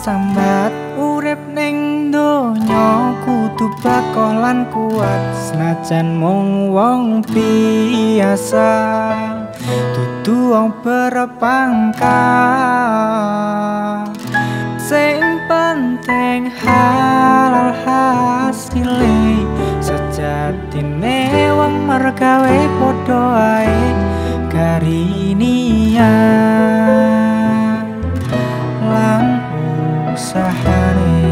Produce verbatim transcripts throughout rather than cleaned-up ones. sambat urip ning donya kudu bakoh lan kuat, senajan mung wong biasa dudu wong berpangkat. Sing penting halal hasile, sejatine wong mergawe padha ae karinian. Sahari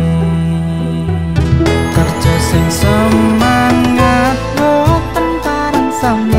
kerja sing semangat, lo tentang sama